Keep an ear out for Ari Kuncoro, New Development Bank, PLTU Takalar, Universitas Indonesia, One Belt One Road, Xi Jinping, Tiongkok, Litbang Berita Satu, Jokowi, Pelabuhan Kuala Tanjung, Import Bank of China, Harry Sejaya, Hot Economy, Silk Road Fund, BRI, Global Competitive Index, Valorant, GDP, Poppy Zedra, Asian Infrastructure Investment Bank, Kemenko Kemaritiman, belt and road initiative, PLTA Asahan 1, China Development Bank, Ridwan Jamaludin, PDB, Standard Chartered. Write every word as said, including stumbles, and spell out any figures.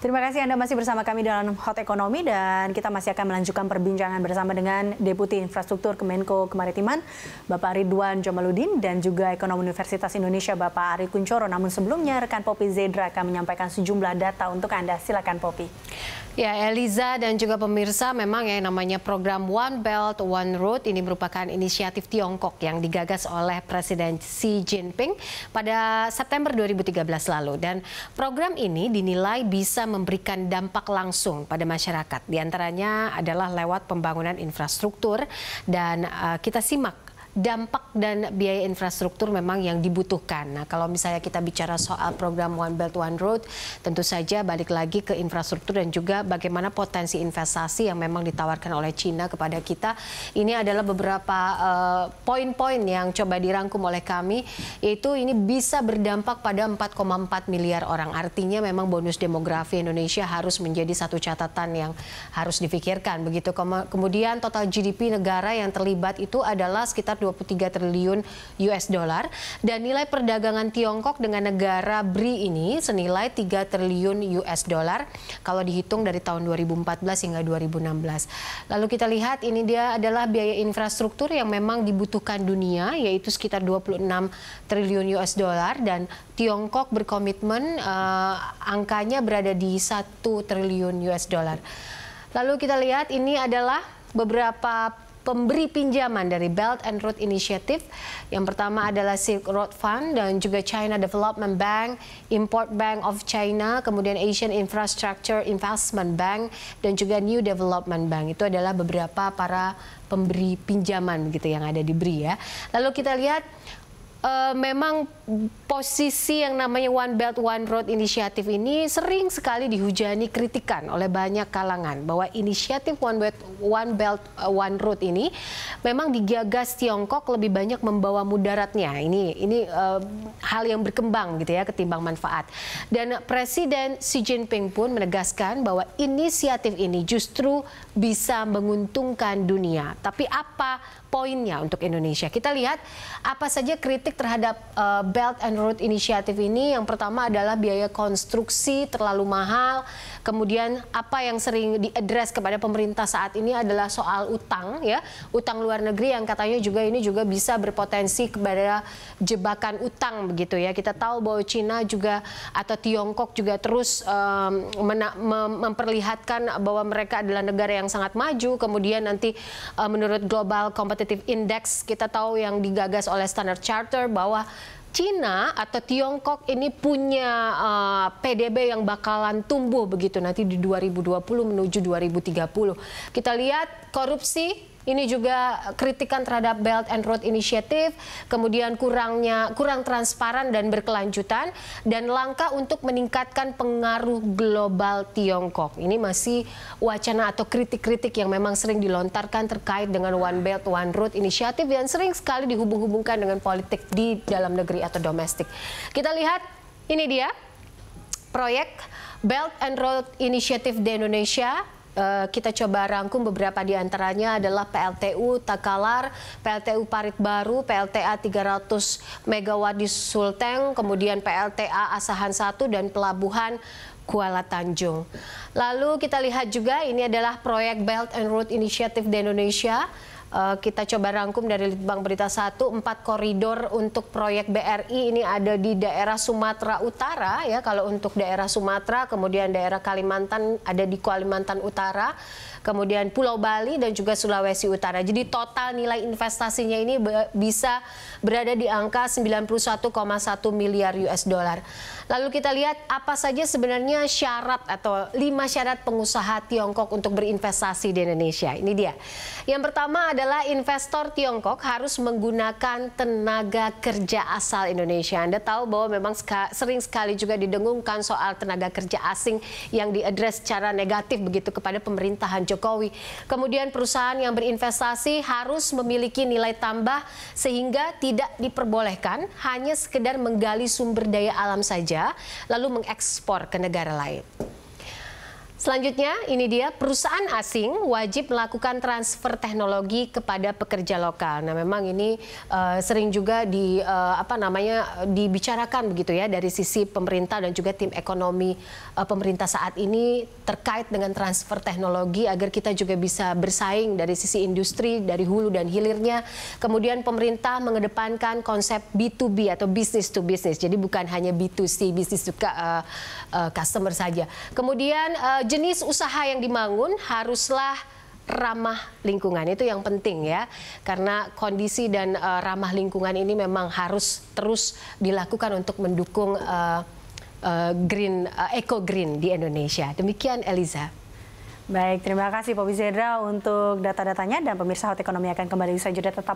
Terima kasih Anda masih bersama kami dalam Hot Ekonomi dan kita masih akan melanjutkan perbincangan bersama dengan Deputi Infrastruktur Kemenko Kemaritiman Bapak Ridwan Jamaludin dan juga Ekonom Universitas Indonesia Bapak Ari Kuncoro. Namun sebelumnya rekan Poppy Zedra akan menyampaikan sejumlah data untuk Anda. Silakan Poppy. Ya Eliza dan juga pemirsa, memang yang namanya program One Belt One Road ini merupakan inisiatif Tiongkok yang digagas oleh Presiden Xi Jinping pada September dua ribu tiga belas lalu dan program ini dinilai bisa memberikan dampak langsung pada masyarakat. Di antaranya adalah lewat pembangunan infrastruktur dan uh, kita simak dampak dan biaya infrastruktur memang yang dibutuhkan. Nah, kalau misalnya kita bicara soal program One Belt One Road, tentu saja balik lagi ke infrastruktur dan juga bagaimana potensi investasi yang memang ditawarkan oleh China kepada kita. Ini adalah beberapa poin-poin uh, yang coba dirangkum oleh kami, yaitu ini bisa berdampak pada empat koma empat miliar orang. Artinya memang bonus demografi Indonesia harus menjadi satu catatan yang harus difikirkan. Begitu. Kemudian total G D P negara yang terlibat itu adalah sekitar dua puluh tiga triliun U S dollar dan nilai perdagangan Tiongkok dengan negara B R I ini senilai tiga triliun U S dollar kalau dihitung dari tahun dua ribu empat belas hingga dua ribu enam belas. Lalu kita lihat ini dia adalah biaya infrastruktur yang memang dibutuhkan dunia yaitu sekitar dua puluh enam triliun U S dollar dan Tiongkok berkomitmen uh, angkanya berada di satu triliun U S dollar. Lalu kita lihat ini adalah beberapa pemberi pinjaman dari Belt and Road Initiative. Yang pertama adalah Silk Road Fund dan juga China Development Bank, Import Bank of China, kemudian Asian Infrastructure Investment Bank dan juga New Development Bank. Itu adalah beberapa para pemberi pinjaman gitu yang ada di B R I ya. Lalu kita lihat Uh, memang posisi yang namanya One Belt One Road inisiatif ini sering sekali dihujani kritikan oleh banyak kalangan bahwa inisiatif One Belt One Belt One Road ini memang digagas Tiongkok lebih banyak membawa mudaratnya. Ini ini uh, hal yang berkembang gitu ya ketimbang manfaat. Dan Presiden Xi Jinping pun menegaskan bahwa inisiatif ini justru bisa menguntungkan dunia. Tapi apa poinnya untuk Indonesia? Kita lihat apa saja kritik terhadap uh, Belt and Road Initiative ini. Yang pertama adalah biaya konstruksi terlalu mahal. Kemudian apa yang sering diadres kepada pemerintah saat ini adalah soal utang, ya, utang luar negeri yang katanya juga ini juga bisa berpotensi kepada jebakan utang begitu ya. Kita tahu bahwa China juga atau Tiongkok juga terus um, memperlihatkan bahwa mereka adalah negara yang sangat maju. Kemudian nanti uh, menurut Global Competitive Index kita tahu yang digagas oleh Standard Chartered bahwa China atau Tiongkok ini punya uh, P D B yang bakalan tumbuh begitu nanti di dua ribu dua puluh menuju dua ribu tiga puluh. Kita lihat korupsi. Ini juga kritikan terhadap Belt and Road Initiative, kemudian kurangnya kurang transparan dan berkelanjutan, dan langkah untuk meningkatkan pengaruh global Tiongkok. Ini masih wacana atau kritik-kritik yang memang sering dilontarkan terkait dengan One Belt One Road Initiative yang sering sekali dihubung-hubungkan dengan politik di dalam negeri atau domestik. Kita lihat, ini dia proyek Belt and Road Initiative di Indonesia. Uh, kita coba rangkum beberapa di antaranya adalah P L T U Takalar, P L T U Parit Baru, P L T A tiga ratus megawatt di Sulteng, kemudian P L T A Asahan satu dan Pelabuhan Kuala Tanjung. Lalu kita lihat juga ini adalah proyek Belt and Road Initiative di Indonesia. Uh, kita coba rangkum dari Litbang Berita Satu, empat koridor untuk proyek B R I ini ada di daerah Sumatera Utara ya, kalau untuk daerah Sumatera, kemudian daerah Kalimantan ada di Kalimantan Utara, kemudian Pulau Bali dan juga Sulawesi Utara. Jadi total nilai investasinya ini be bisa berada di angka sembilan puluh satu koma satu miliar U S dollar. Lalu kita lihat apa saja sebenarnya syarat atau lima syarat pengusaha Tiongkok untuk berinvestasi di Indonesia. Ini dia. Yang pertama ada adalah investor Tiongkok harus menggunakan tenaga kerja asal Indonesia. Anda tahu bahwa memang sering sekali juga didengungkan soal tenaga kerja asing yang diadres secara negatif begitu kepada pemerintahan Jokowi. Kemudian perusahaan yang berinvestasi harus memiliki nilai tambah sehingga tidak diperbolehkan hanya sekedar menggali sumber daya alam saja lalu mengekspor ke negara lain. Selanjutnya, ini dia, perusahaan asing wajib melakukan transfer teknologi kepada pekerja lokal. Nah, memang ini uh, sering juga di uh, apa namanya dibicarakan begitu ya dari sisi pemerintah dan juga tim ekonomi uh, pemerintah saat ini terkait dengan transfer teknologi agar kita juga bisa bersaing dari sisi industri, dari hulu dan hilirnya. Kemudian pemerintah mengedepankan konsep B to B atau business to business. Jadi bukan hanya B to C, business to uh, uh, customer saja. Kemudian uh, jenis usaha yang dibangun haruslah ramah lingkungan, itu yang penting ya, karena kondisi dan uh, ramah lingkungan ini memang harus terus dilakukan untuk mendukung uh, uh, green, uh, eco green di Indonesia. Demikian Eliza. Baik, terima kasih Poppy Zedra untuk data-datanya, dan pemirsa Hot Ekonomi akan kembali usai jeda, tetap